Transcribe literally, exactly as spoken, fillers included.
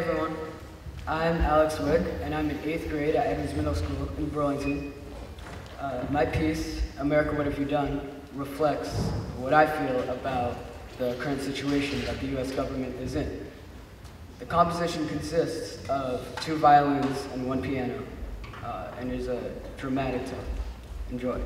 everyone, I'm Alex Wick, and I'm in eighth grade at Edmunds Middle School in Burlington. Uh, my piece, America What Have You Done, reflects what I feel about the current situation that the U S government is in. The composition consists of two violins and one piano, uh, and is a dramatic tone. Enjoy.